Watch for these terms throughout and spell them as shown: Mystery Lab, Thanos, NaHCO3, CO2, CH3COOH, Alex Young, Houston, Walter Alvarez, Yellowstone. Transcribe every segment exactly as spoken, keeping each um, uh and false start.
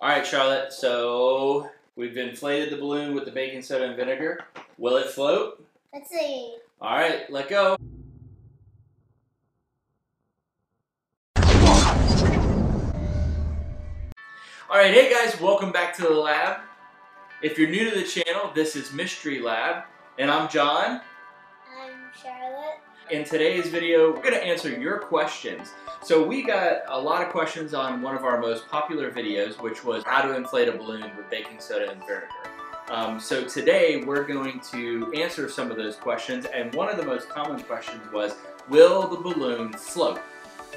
All right, Charlotte, so we've inflated the balloon with the baking soda and vinegar. Will it float? Let's see. All right, let go. All right, hey guys, welcome back to the lab. If you're new to the channel, this is Mystery Lab, and I'm John. I'm Charlotte. In today's video, we're gonna answer your questions. So we got a lot of questions on one of our most popular videos, which was how to inflate a balloon with baking soda and vinegar. Um, so today we're going to answer some of those questions, and one of the most common questions was, will the balloon float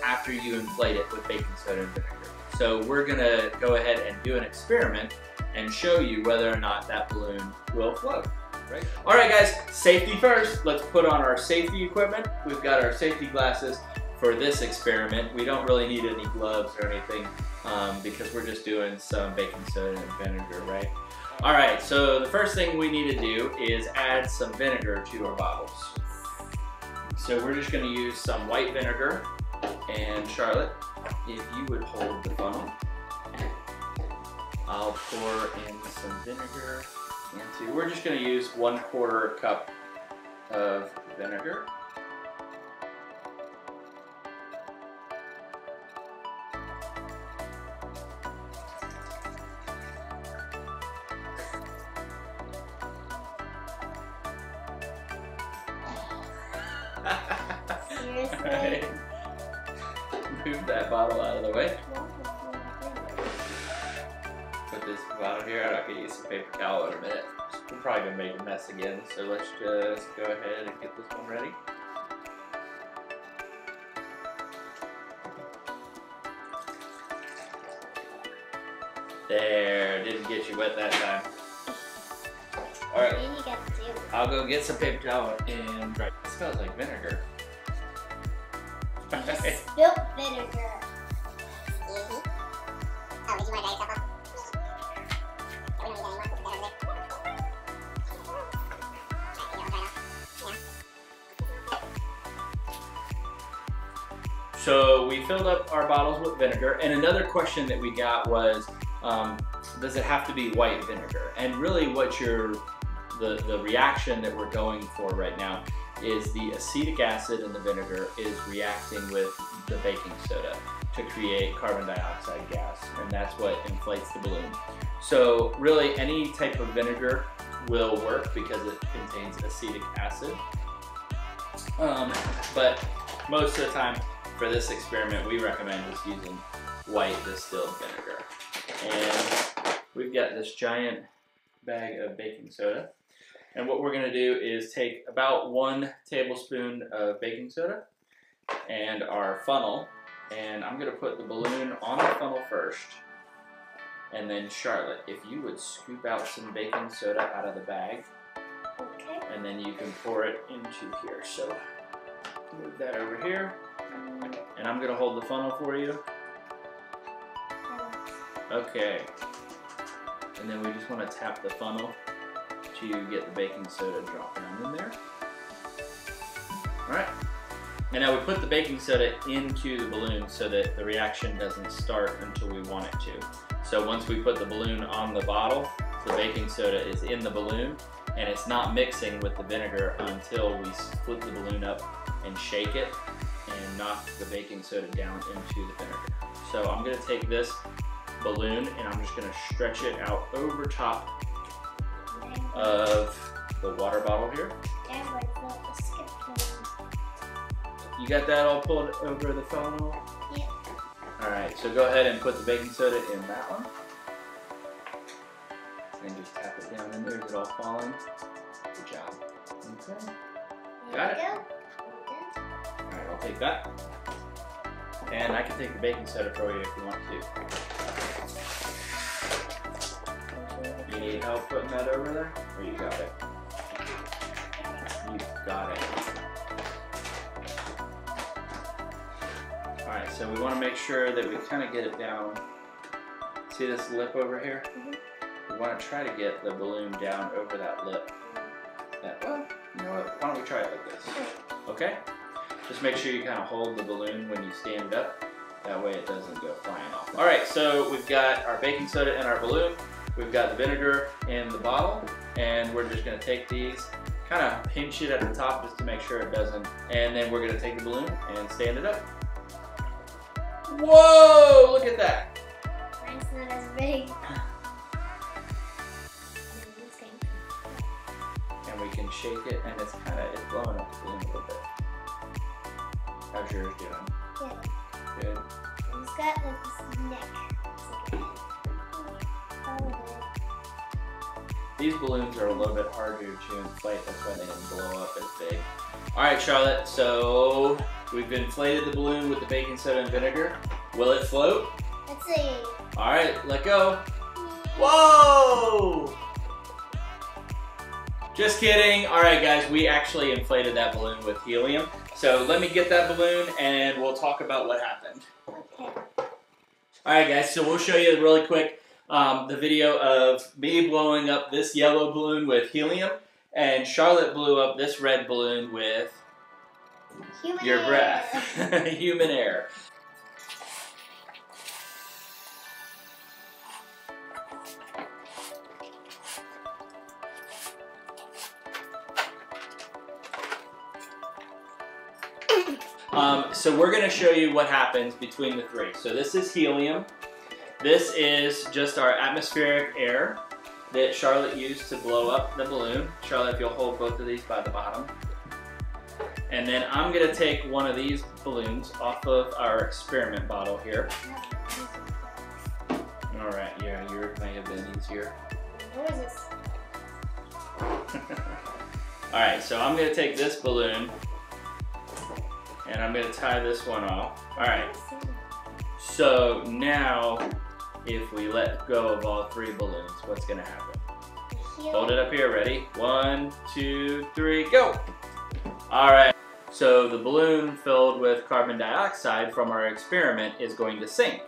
after you inflate it with baking soda and vinegar? So we're gonna go ahead and do an experiment and show you whether or not that balloon will float. Right. All right, guys, safety first. Let's put on our safety equipment. We've got our safety glasses for this experiment. We don't really need any gloves or anything um, because we're just doing some baking soda and vinegar, right? All right, so the first thing we need to do is add some vinegar to our bottles. So we're just gonna use some white vinegar. And Charlotte, if you would hold the funnel, I'll pour in some vinegar. Into. We're just going to use one quarter cup of vinegar. Seriously? All right. Move that bottle out of the way. This bottle here, and I'll get you some paper towel in a minute. We're probably gonna make a mess again, so let's just go ahead and get this one ready. There, didn't get you wet that time. All right, I'll go get some paper towel and dry. It smells like vinegar. Spilled vinegar. Mm-hmm. Oh, you want to So we filled up our bottles with vinegar, and another question that we got was, um, does it have to be white vinegar? And really what you're, the, the reaction that we're going for right now is the acetic acid in the vinegar is reacting with the baking soda to create carbon dioxide gas, and that's what inflates the balloon. So really any type of vinegar will work because it contains acetic acid, um, but most of the time, for this experiment, we recommend just using white distilled vinegar. And we've got this giant bag of baking soda. And what we're gonna do is take about one tablespoon of baking soda and our funnel. And I'm gonna put the balloon on the funnel first. And then Charlotte, if you would scoop out some baking soda out of the bag. Okay. And then you can pour it into here. So move that over here. And I'm gonna hold the funnel for you. Okay. And then we just wanna tap the funnel to get the baking soda drop down in there. All right. And now we put the baking soda into the balloon so that the reaction doesn't start until we want it to. So once we put the balloon on the bottle, the baking soda is in the balloon and it's not mixing with the vinegar until we flip the balloon up and shake it. And knock the baking soda down into the vinegar. So I'm gonna take this balloon and I'm just gonna stretch it out over top of the water bottle here. You got that all pulled over the funnel? Yep. All right, so go ahead and put the baking soda in that one. And just tap it down in there. Is it all falling? Good job. Okay. Got it. I'll take that, and I can take the baking soda for you if you want to. You need help putting that over there, or you got it? You got it. All right, so we want to make sure that we kind of get it down. See this lip over here? Mm-hmm. We want to try to get the balloon down over that lip. That, well, you know what? Why don't we try it like this? Okay. Just make sure you kind of hold the balloon when you stand up That way it doesn't go flying off. All right, so we've got our baking soda in our balloon. We've got the vinegar in the bottle, and we're just gonna take these, kind of pinch it at the top just to make sure it doesn't, and then we're gonna take the balloon and stand it up. Whoa, look at that. Mine's not as big. And we can shake it, and it's kind of, it's blowing up the balloon a little bit. How's yours doing? Good. Good. It's got like this neck. It's like, oh, these balloons are a little bit harder to inflate, that's why they didn't blow up as big. All right, Charlotte, so we've inflated the balloon with the baking soda and vinegar. Will it float? Let's see. All right, let go. Whoa! Just kidding. All right, guys, we actually inflated that balloon with helium. So let me get that balloon and we'll talk about what happened. Okay. All right, guys, so we'll show you really quick Um, the video of me blowing up this yellow balloon with helium, and Charlotte blew up this red balloon with human your air. breath, human air. um, so we're going to show you what happens between the three. So this is helium. This is just our atmospheric air that Charlotte used to blow up the balloon. Charlotte, if you'll hold both of these by the bottom. And then I'm gonna take one of these balloons off of our experiment bottle here. All right, yeah, yours may have been easier. What is this? All right, so I'm gonna take this balloon and I'm gonna tie this one off. All right, so now, if we let go of all three balloons, what's gonna happen? Hold it up here, ready? One, two, three, go! All right, so the balloon filled with carbon dioxide from our experiment is going to sink.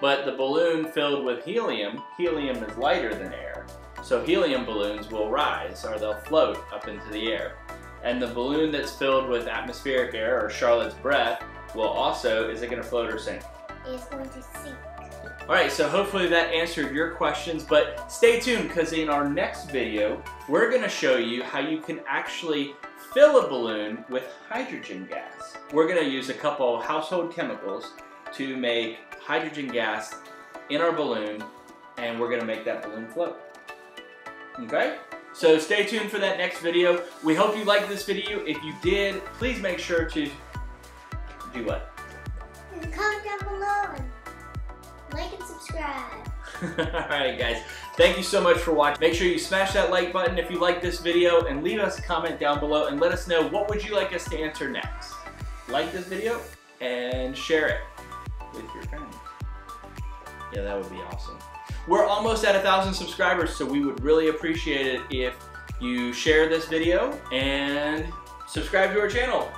But the balloon filled with helium, helium is lighter than air, so helium balloons will rise, or they'll float up into the air. And the balloon that's filled with atmospheric air, or Charlotte's breath, will also, is it gonna float or sink? It's going to sink. All right, so hopefully that answered your questions, but stay tuned, because in our next video, we're gonna show you how you can actually fill a balloon with hydrogen gas. We're gonna use a couple household chemicals to make hydrogen gas in our balloon, and we're gonna make that balloon float, okay? So stay tuned for that next video. We hope you liked this video. If you did, please make sure to do what? Comment down below and like and subscribe. Alright guys, thank you so much for watching. Make sure you smash that like button if you like this video, and leave us a comment down below and let us know what would you like us to answer next. Like this video and share it with your friends. Yeah, that would be awesome. We're almost at a thousand subscribers, so we would really appreciate it if you share this video and subscribe to our channel.